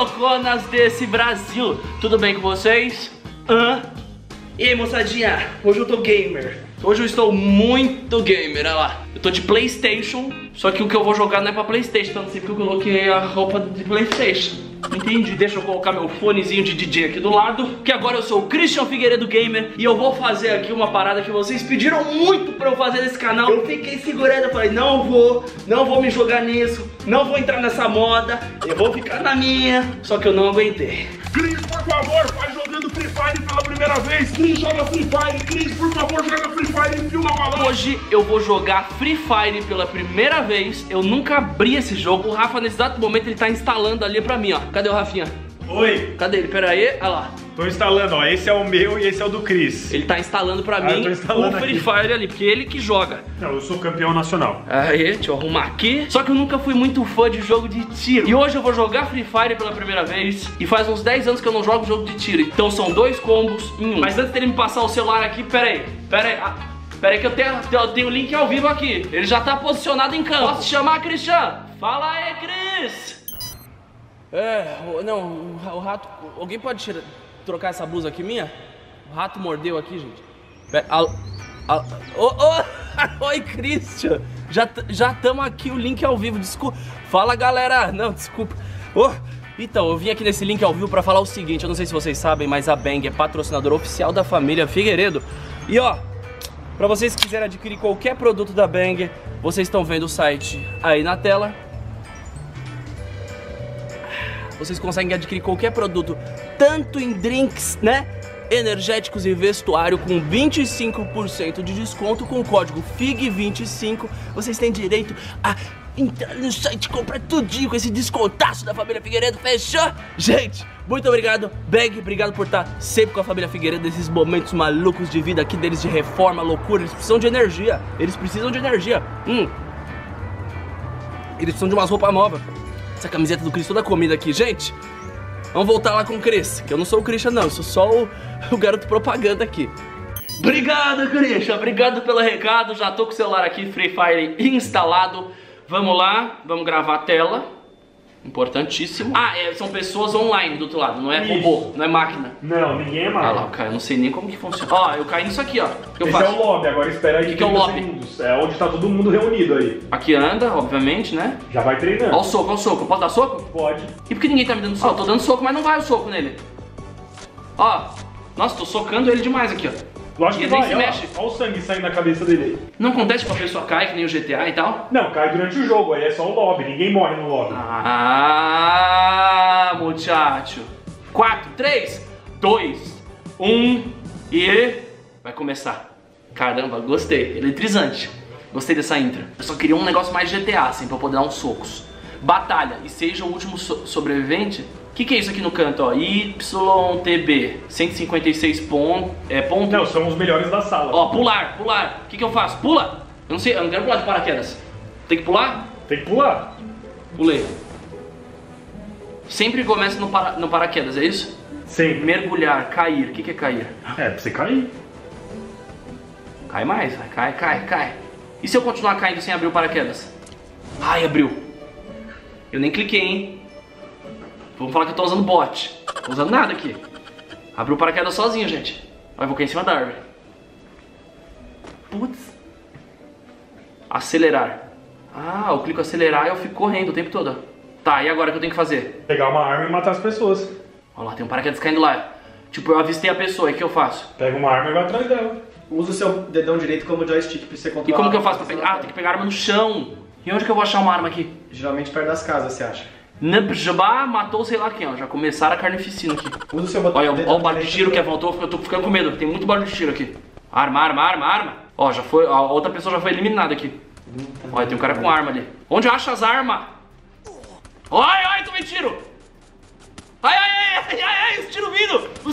louconas desse Brasil. Tudo bem com vocês? Hã? E aí, moçadinha? Hoje eu tô gamer. Hoje eu estou muito gamer, olha lá. Eu tô de Playstation, só que o que eu vou jogar não é pra Playstation. Tanto assim que eu coloquei a roupa de Playstation. Entendi, deixa eu colocar meu fonezinho de DJ aqui do lado, que agora eu sou o Christian Figueiredo Gamer. E eu vou fazer aqui uma parada que vocês pediram muito pra eu fazer nesse canal. Eu fiquei segurando, eu falei, não vou me jogar nisso, não vou entrar nessa moda, eu vou ficar na minha. Só que eu não aguentei. Cris, por favor, vai jogando Free Fire pela primeira vez. Cris, joga Free Fire. Cris, por favor, joga Free Fire e filma balão. Hoje eu vou jogar Free Fire pela primeira vez. Eu nunca abri esse jogo. O Rafa, nesse exato momento, ele tá instalando ali pra mim, ó. Cadê o Rafinha? Oi. Cadê ele? Pera aí, olha lá. Tô instalando, ó. Esse é o meu e esse é o do Cris. Ele tá instalando pra mim instalando o Free Fire ali, porque ele que joga. Não, eu sou campeão nacional. Aí, deixa eu arrumar aqui. Só que eu nunca fui muito fã de jogo de tiro. E hoje eu vou jogar Free Fire pela primeira vez. E faz uns 10 anos que eu não jogo jogo de tiro. Então são dois combos em um. Mas antes dele me passar o celular aqui, pera aí que eu tenho o link ao vivo aqui. Ele já tá posicionado em campo. Posso chamar, Christian? Fala aí, Cris! É, não, o rato... Alguém pode trocar essa blusa aqui minha? O rato mordeu aqui, gente. Oi, Christian! Já estamos aqui, o link ao vivo, desculpa. Fala, galera! Não, desculpa. Oh, então, eu vim aqui nesse link ao vivo para falar o seguinte, eu não sei se vocês sabem, mas a Bang é patrocinadora oficial da família Figueiredo. E ó, para vocês que quiserem adquirir qualquer produto da Bang, vocês estão vendo o site aí na tela. Vocês conseguem adquirir qualquer produto, tanto em drinks, né, energéticos e vestuário, com 25% de desconto, com o código FIG25. Vocês têm direito a entrar no site e comprar tudinho com esse descontaço da família Figueiredo, fechou? Gente, muito obrigado, Bang, obrigado por estar sempre com a família Figueiredo nesses momentos malucos de vida aqui deles, de reforma, loucura. Eles precisam de energia, eles precisam de umas roupas novas. Essa camiseta do Cris, toda comida aqui, gente. Vamos voltar lá com o Cris, que eu não sou o Christian não, eu sou só o garoto propaganda aqui. Obrigado, Christian, obrigado pelo recado. Já tô com o celular aqui, Free Fire instalado. Vamos lá, vamos gravar a tela. Importantíssimo. Ah, são pessoas online do outro lado, não é robô, não é máquina. Não, ninguém é máquina. Ah lá, cara, eu não sei nem como que funciona. Ó, eu caí nisso aqui, ó. Esse é o lobby, agora espera aí 30 segundos. É onde tá todo mundo reunido aí. Aqui anda, obviamente, né? Já vai treinando. Ó o soco, ó o soco. Posso dar soco? Pode. E por que ninguém tá me dando soco? Tô dando soco, mas não vai o soco nele. Ó, nossa, tô socando ele demais aqui, ó. Lógico que ele se mexe. Olha o sangue saindo da cabeça dele aí. Não acontece que a pessoa cai, que nem o GTA e tal? Não, cai durante o jogo, aí é só um lobby, ninguém morre no lobby. Ah, muchacho. 4, 3, 2, 1 e... vai começar. Caramba, gostei. Eletrizante. Gostei dessa intro. Eu só queria um negócio mais GTA, assim, pra eu poder dar uns socos. Batalha, e seja o último sobrevivente... Que é isso aqui no canto, ó? YTB, 156 pontos. É, ponto... Não, são os melhores da sala. Ó, pular. O que eu faço? Pula! Eu não sei, eu não quero pular de paraquedas. Tem que pular? Tem que pular. Pulei. Sempre começa no paraquedas, é isso? Sim. Mergulhar, cair. O que é cair? É, pra você cair. Cai mais, vai. Cai. E se eu continuar caindo sem abrir o paraquedas? Ai, abriu. Eu nem cliquei, hein? Vamos falar que eu tô usando bot. Não tô usando nada aqui. Abriu o paraquedas sozinho, gente. Olha, eu vou cair em cima da árvore. Putz. Acelerar. Ah, eu clico acelerar e eu fico correndo o tempo todo. Tá, e agora o que eu tenho que fazer? Pegar uma arma e matar as pessoas. Olha lá, tem um paraquedas caindo lá. Tipo, eu avistei a pessoa, e o que eu faço? Pega uma arma e vai atrás dela. Usa o seu dedão direito como joystick pra você controlar. E como que eu faço pra pegar? Ah, tem que pegar a arma no chão. E onde que eu vou achar uma arma aqui? Geralmente perto das casas, você acha? Nebjabá matou sei lá quem, ó. Já começaram a carnificina aqui. Usa o seu botão. Olha, ó, o barulho de tiro que voltou. Eu tô ficando com medo. Tem muito barulho de tiro aqui. Arma. Ó, já foi. A outra pessoa já foi eliminada aqui. Olha, tem um cara com arma ali. Onde eu acho as armas? Ai, tomei tiro! Ai, os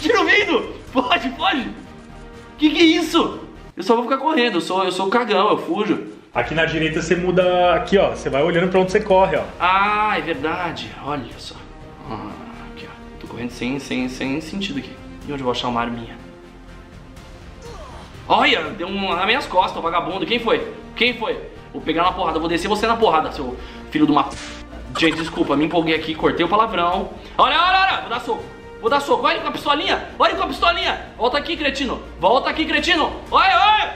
tiros vindo! Pode! Que é isso? Eu só vou ficar correndo, eu sou cagão, eu fujo. Aqui na direita você muda, aqui ó, você vai olhando pra onde você corre, ó. Ah, é verdade, olha só. Ah, aqui ó, tô correndo sem sentido aqui. E onde eu vou achar uma arminha? Olha, deu um nas minhas costas, um vagabundo, quem foi? Vou pegar na porrada, vou descer você na porrada, seu filho de uma... Gente, desculpa, me empolguei aqui, cortei o palavrão. Olha, olha, olha, vou dar soco. Vou dar soco, olha com a pistolinha, olha com a pistolinha. Volta aqui, cretino, volta aqui, cretino. Olha, olha.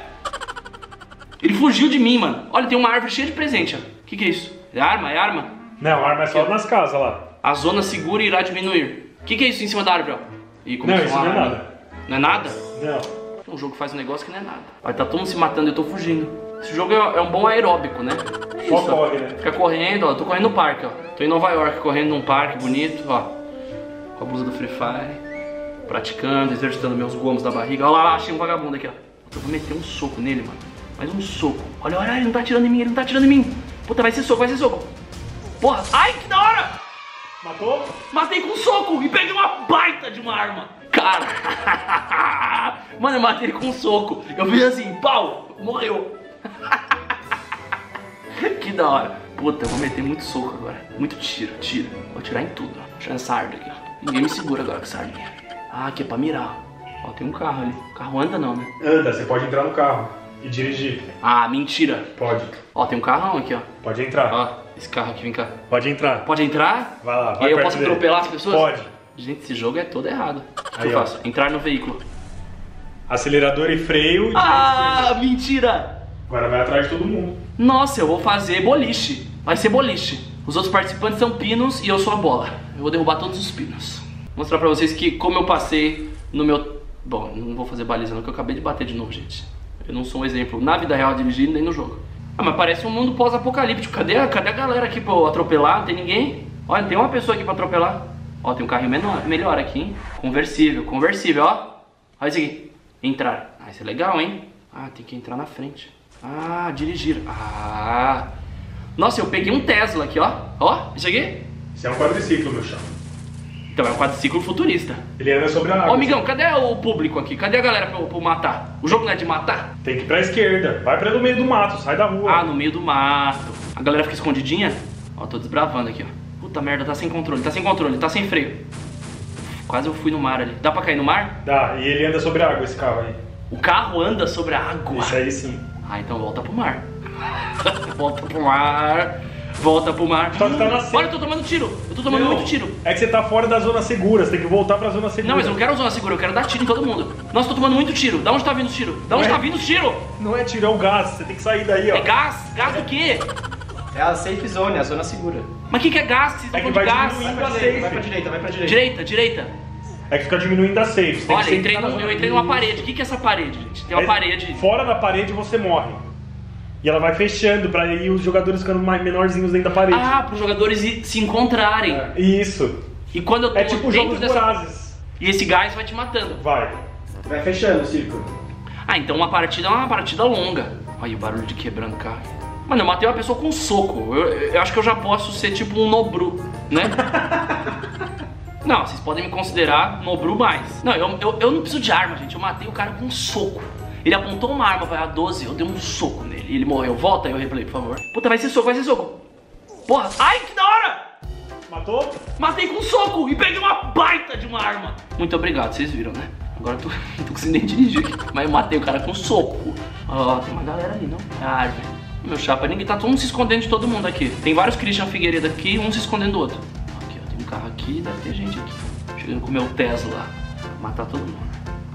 Ele fugiu de mim, mano. Olha, tem uma árvore cheia de presente, ó. Que é isso? É arma? É arma? Não, arma é só nas casas lá. A zona segura irá diminuir. Que é isso em cima da árvore, ó? Ih, não, isso não é nada. Não é nada? Não. Um jogo faz um negócio que não é nada. Olha, tá todo mundo se matando e eu tô fugindo. Esse jogo é um bom aeróbico, né? É isso, corre, né? Fica correndo, ó. Tô correndo no parque, ó. Tô em Nova York, correndo num parque bonito, ó. Com a blusa do Free Fire. Praticando, exercitando meus gomos da barriga. Olha lá, achei um vagabundo aqui, ó. Eu vou meter um soco nele, mano. Mais um soco. Olha, olha, ele não tá atirando em mim, ele não tá atirando em mim. Puta, vai ser soco, vai ser soco. Porra, ai, que da hora! Matou? Matei com um soco e peguei uma baita de uma arma. Cara, mano, eu matei com um soco. Eu fiz assim, pau, morreu. Que da hora. Puta, eu vou meter muito soco agora. Muito tiro, tiro. Vou atirar em tudo. Vou tirar essa árvore aqui, ó. Ninguém me segura agora com essa árvore aqui. Ah, aqui é pra mirar. Ó, tem um carro ali. O carro anda não, né? Anda, você pode entrar no carro e dirigir. Ah, mentira. Pode. Ó, tem um carrão aqui, ó. Pode entrar. Ó, esse carro aqui, vem cá. Pode entrar. Pode entrar? Vai lá, vai. E aí eu posso atropelar as pessoas? Pode. Gente, esse jogo é todo errado. O que eu faço? Entrar no veículo. Acelerador e freio. Ah, mentira! Agora vai atrás de todo mundo. Nossa, eu vou fazer boliche. Vai ser boliche. Os outros participantes são pinos e eu sou a bola. Eu vou derrubar todos os pinos. Vou mostrar pra vocês que como eu passei no meu... Bom, não vou fazer baliza não, que eu acabei de bater de novo, gente. Eu não sou um exemplo na vida real dirigindo nem no jogo. Ah, mas parece um mundo pós-apocalíptico. Cadê a galera aqui pra eu atropelar? Não tem ninguém? Olha, tem uma pessoa aqui pra atropelar. Ó, tem um carrinho melhor aqui, hein? Conversível, conversível, ó. Olha isso aqui. Entrar. Ah, isso é legal, hein? Ah, tem que entrar na frente. Ah, dirigir. Ah. Nossa, eu peguei um Tesla aqui, ó. Ó, isso aqui? Isso é um quadriciclo, meu chão. Então, é um quadriciclo futurista. Ele anda sobre a água. Ó, amigão, cadê o público aqui? Cadê a galera pra eu matar? O jogo não é de matar? Tem que ir pra esquerda. Vai pra no meio do mato, sai da rua. Ah, no meio do mato. A galera fica escondidinha. Ó, tô desbravando aqui, ó. Puta merda, tá sem controle, tá sem controle, tá sem freio. Quase eu fui no mar ali. Dá pra cair no mar? Dá, e ele anda sobre a água, esse carro aí. O carro anda sobre a água? Isso aí sim. Ah, então volta pro mar. Volta pro mar. Volta pro mar. Só que tá na seca. Olha, eu tô tomando tiro. Eu tô tomando muito tiro. É que você tá fora da zona segura, você tem que voltar pra zona segura. Não, mas eu não quero zona segura, eu quero dar tiro em todo mundo. Nossa, tô tomando muito tiro. Da onde tá vindo o tiro? Da onde tá vindo o tiro? Não é tiro, é o gás. Você tem que sair daí, ó. É gás? Gás do quê? É a safe zone, a zona segura. Mas o que é gás? É que vai diminuindo a safe. Vai pra direita, vai pra direita. Direita, direita. É que fica diminuindo a safe. Olha, eu entrei numa parede. O que é essa parede, gente? Tem uma parede. Fora da parede você morre. E ela vai fechando pra aí os jogadores ficando mais menorzinhos dentro da parede. Ah, pros jogadores se encontrarem. É, isso. E quando eu tô tipo jogos vorazes. E esse gás vai te matando. Vai. Vai fechando o círculo. Ah, então uma partida é uma partida longa. Olha o barulho de quebrando o carro. Mano, eu matei uma pessoa com um soco. Eu acho que eu já posso ser tipo um Nobru, né? Não, vocês podem me considerar Nobru mais. Não, eu não preciso de arma, gente. Eu matei o cara com um soco. Ele apontou uma arma, vai a 12, eu dei um soco nele. Ele morreu. Volta aí, eu replay, por favor. Puta, vai ser soco, vai ser soco. Porra, ai, que da hora! Matou? Matei com um soco e peguei uma baita de uma arma. Muito obrigado, vocês viram, né? Agora eu tô conseguindo nem dirigir aqui. Mas eu matei o cara com um soco. Ó, tem uma galera ali, não? É a árvore. Meu chapa, ninguém tá todo mundo se escondendo de todo mundo aqui. Tem vários Christian Figueiredo aqui, um se escondendo do outro. Aqui, ó, tem um carro aqui, deve ter gente aqui. Chegando com o meu Tesla. Matar todo mundo.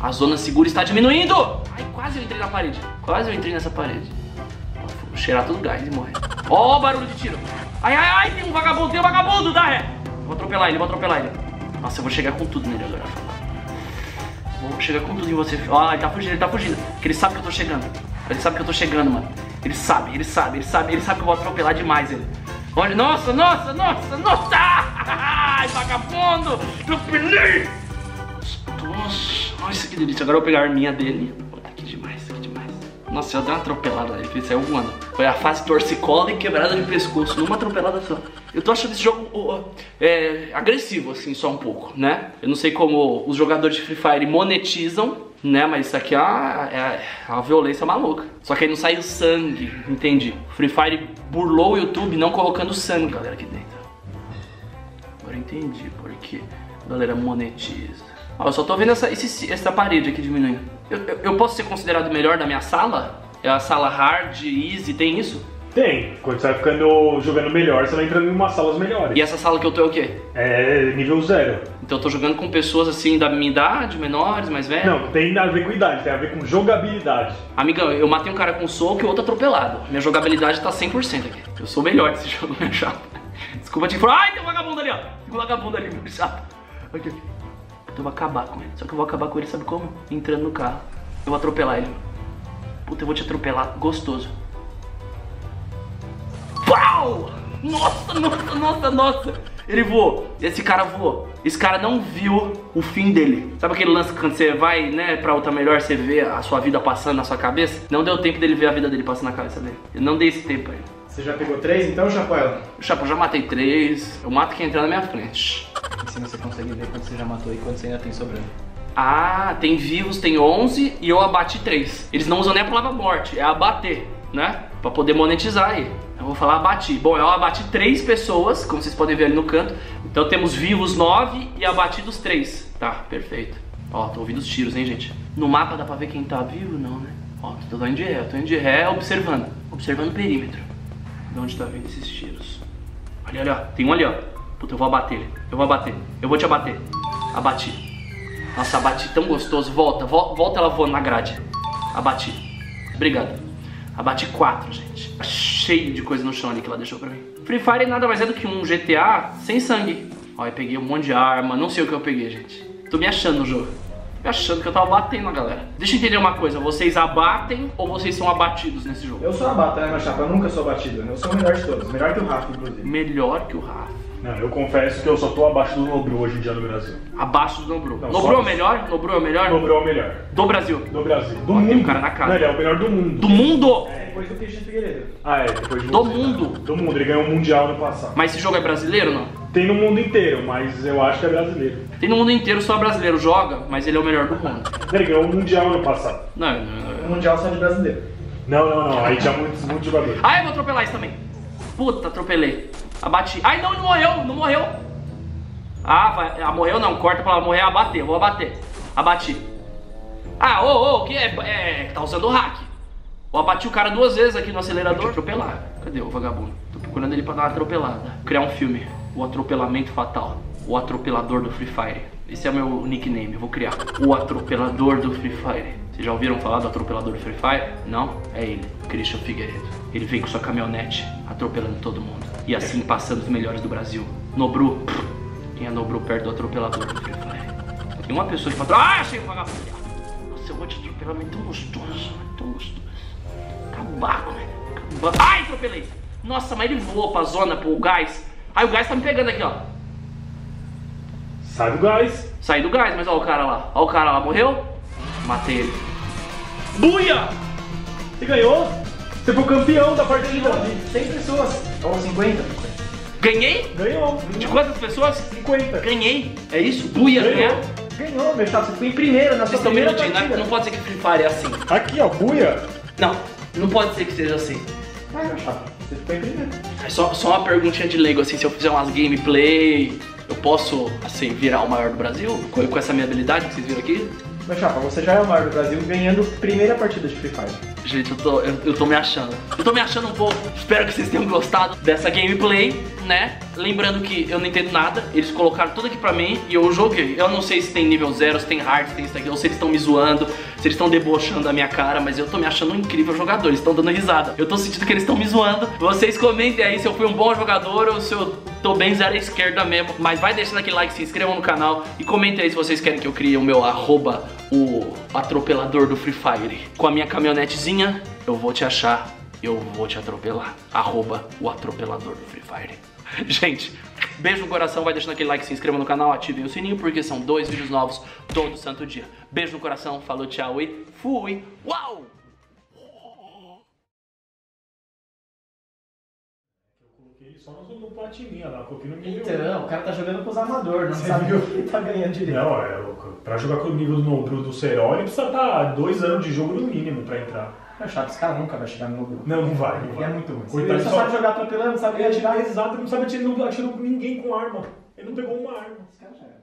A zona segura está diminuindo! Ai, quase eu entrei na parede. Quase eu entrei nessa parede. Ó, vou cheirar todo o gás e morrer. Ó, o barulho de tiro. Ai, ai, ai, tem um vagabundo, dá ré. Vou atropelar ele, vou atropelar ele. Nossa, eu vou chegar com tudo nele agora. Vou chegar com tudo em você. Ó, ele tá fugindo, ele tá fugindo. Porque ele sabe que eu tô chegando. Ele sabe que eu tô chegando, mano. Ele sabe, ele sabe, ele sabe, ele sabe que eu vou atropelar demais ele. Olha, nossa, nossa, nossa, nossa! Ai, vagabundo! Atropelei! Nossa, nossa, que delícia. Agora eu vou pegar a arminha dele. Olha, que demais, que demais. Nossa, eu dei uma atropelada nele, ele saiu voando. Foi a fase torcicola e quebrada de pescoço, numa atropelada só. Eu tô achando esse jogo agressivo, assim, só um pouco, né? Eu não sei como os jogadores de Free Fire monetizam, né, mas isso aqui é uma violência maluca. Só que aí não saiu sangue, entendi. Free Fire burlou o YouTube não colocando sangue, galera, aqui dentro. Agora entendi por que a galera monetiza. Ó, eu só tô vendo essa parede aqui diminuindo. Eu posso ser considerado melhor da minha sala? É a sala hard, easy, tem isso? Tem. Quando você vai ficando jogando melhor, você vai entrando em umas salas melhores. E essa sala que eu tô é o quê? É nível 0. Então eu tô jogando com pessoas assim da minha idade, menores, mais velhas? Não, tem a ver com idade, tem a ver com jogabilidade. Amigão, eu matei um cara com soco e o outro atropelado. Minha jogabilidade tá 100% aqui. Eu sou melhor desse jogo, meu chato. Desculpa te falar. Ai, tem um vagabundo ali, ó. Tem um vagabundo ali, meu chato. Aqui, aqui. Eu vou acabar com ele. Só que eu vou acabar com ele, sabe como? Entrando no carro. Eu vou atropelar ele. Puta, eu vou te atropelar gostoso. Pau! Nossa, nossa, nossa, nossa! Ele voou. Esse cara voou. Esse cara não viu o fim dele. Sabe aquele lance que quando você vai, né, pra outra melhor, você vê a sua vida passando na sua cabeça? Não deu tempo dele ver a vida dele passando na cabeça dele. Eu não dei esse tempo aí. Você já pegou 3 então, Chapoel? Chapoel, já matei 3. Eu mato quem entrar na minha frente. E se você consegue ver quando você já matou e quando você ainda tem sobrando? Ah, tem vivos, tem 11 e eu abati 3. Eles não usam nem a palavra morte, é abater, né? Pra poder monetizar aí. Eu vou falar abati. Bom, eu abati 3 pessoas, como vocês podem ver ali no canto. Então temos vivos 9 e abatidos 3. Tá, perfeito. Ó, tô ouvindo os tiros, hein, gente? No mapa dá pra ver quem tá vivo? Não, né? Ó, tô indo de ré observando. Observando o perímetro. De onde tá vindo esses tiros? Olha, olha, tem um ali, ó. Puta, eu vou abater ele. Eu vou abater. Eu vou te abater. Abati. Nossa, abati tão gostoso. Volta, volta ela voando na grade. Abati. Obrigado. Abati 4, gente. Cheio de coisa no chão ali que ela deixou pra mim. Free Fire nada mais é do que um GTA sem sangue. Ó, eu peguei um monte de arma. Não sei o que eu peguei, gente. Tô me achando no jogo. Tô me achando que eu tava batendo a galera. Deixa eu entender uma coisa. Vocês abatem ou vocês são abatidos nesse jogo? Eu sou abato, né, chapa? Eu nunca sou abatido. Eu sou o melhor de todos. Melhor que o Rafa, inclusive. Melhor que o Rafa. Não, eu confesso que eu só tô abaixo do Nobru hoje em dia no Brasil. Abaixo do Nobru. Não, Nobru é o melhor? Nobru é o melhor? Nobru é o melhor. Do Brasil? Do Brasil. Do mundo. Tem um cara na casa. Não, ele é o melhor do mundo. Do mundo? É, depois do Christian Figueiredo. Ah, é, depois do mundo. Do mundo, ele ganhou o Mundial no passado. Mas esse jogo é brasileiro, não? Tem no mundo inteiro, mas eu acho que é brasileiro. Tem no mundo inteiro, só brasileiro joga, mas ele é o melhor do mundo. Ele ganhou o Mundial no passado. Não, não, não. O Mundial só de brasileiro. Não, não, não, aí tinha muitos jogadores. Ah, eu vou atropelar isso também. Puta, atropelei. Abati. Ai, não, ele morreu, não morreu. Ah, vai, morreu não, corta pra ela morrer, abater, vou abater. Abati. Ah, ô, que tá usando o hack. Eu abati o cara 2 vezes aqui no acelerador. Atropelar. Cadê o vagabundo? Tô procurando ele pra dar uma atropelada. Criar um filme. O Atropelamento Fatal. O Atropelador do Free Fire. Esse é o meu nickname, eu vou criar. O Atropelador do Free Fire. Vocês já ouviram falar do Atropelador do Free Fire? Não? É ele, Christian Figueiredo. Ele vem com sua caminhonete, atropelando todo mundo. E assim passando os melhores do Brasil. Nobru. Quem é Nobru perto do atropelador do Free Fire? Tem uma pessoa que fala... Ah, achei um vagabundo. Nossa, eu vou te atropelar, mas é tão gostoso. É tão gostoso. Acabar com ele. Acabar. Ai, atropelei. Nossa, mas ele voou pra zona, pro gás. Ai, o gás tá me pegando aqui, ó. Sai do gás. Sai do gás, mas ó o cara lá. Ó o cara lá, morreu. Matei ele. Booyah! Você ganhou? Você foi o campeão da partida de 100 pessoas. Ou 50. Ganhei? Ganhou. De quantas pessoas? 50. Ganhei. É isso? Booyah ganhar? Ganhou, meu chato. Você foi em primeiro na sua primeira partida. Não pode ser que Free Fire é assim. Aqui, ó. Booyah. Não. Não pode ser que seja assim. Vai, meu chato. Você ficou em primeiro. É só uma perguntinha de leigo, assim. Se eu fizer umas gameplay, eu posso, assim, virar o maior do Brasil? Com essa minha habilidade que vocês viram aqui? Meu chapa, você já é o maior do Brasil ganhando primeira partida de Free Fire. Gente, eu tô me achando. Eu tô me achando um pouco. Espero que vocês tenham gostado dessa gameplay, né? Lembrando que eu não entendo nada. Eles colocaram tudo aqui pra mim e eu joguei. Eu não sei se tem nível 0, se tem hard, se tem isso aqui. Eu sei que eles estão me zoando, se eles estão debochando da minha cara. Mas eu tô me achando um incrível jogador. Eles estão dando risada. Eu tô sentindo que eles estão me zoando. Vocês comentem aí se eu fui um bom jogador ou se eu tô bem zero à esquerda mesmo. Mas vai deixando aquele like, se inscrevam no canal. E comentem aí se vocês querem que eu crie o meu arroba, o atropelador do Free Fire. Com a minha caminhonetezinha, eu vou te achar, eu vou te atropelar. Arroba o atropelador do Free Fire. Gente, beijo no coração, vai deixando aquele like, se inscreva no canal, ativem o sininho, porque são 2 vídeos novos todo santo dia. Beijo no coração, falou, tchau e fui. Uau! Só no platininha lá, copinho no nível. Então, o cara tá jogando com os amadores, não sabe o que tá ganhando direito. Não, pra jogar com o nível do Serol, ele precisa estar 2 anos de jogo no mínimo pra entrar. É chato, esse cara nunca vai chegar no Nobru. Não, não vai. Ele é muito ruim. Ele só sabe jogar atropelando, não sabe atirar. Exato, não sabe atirar, não atirou ninguém com arma. Ele não pegou uma arma. Esse cara já era.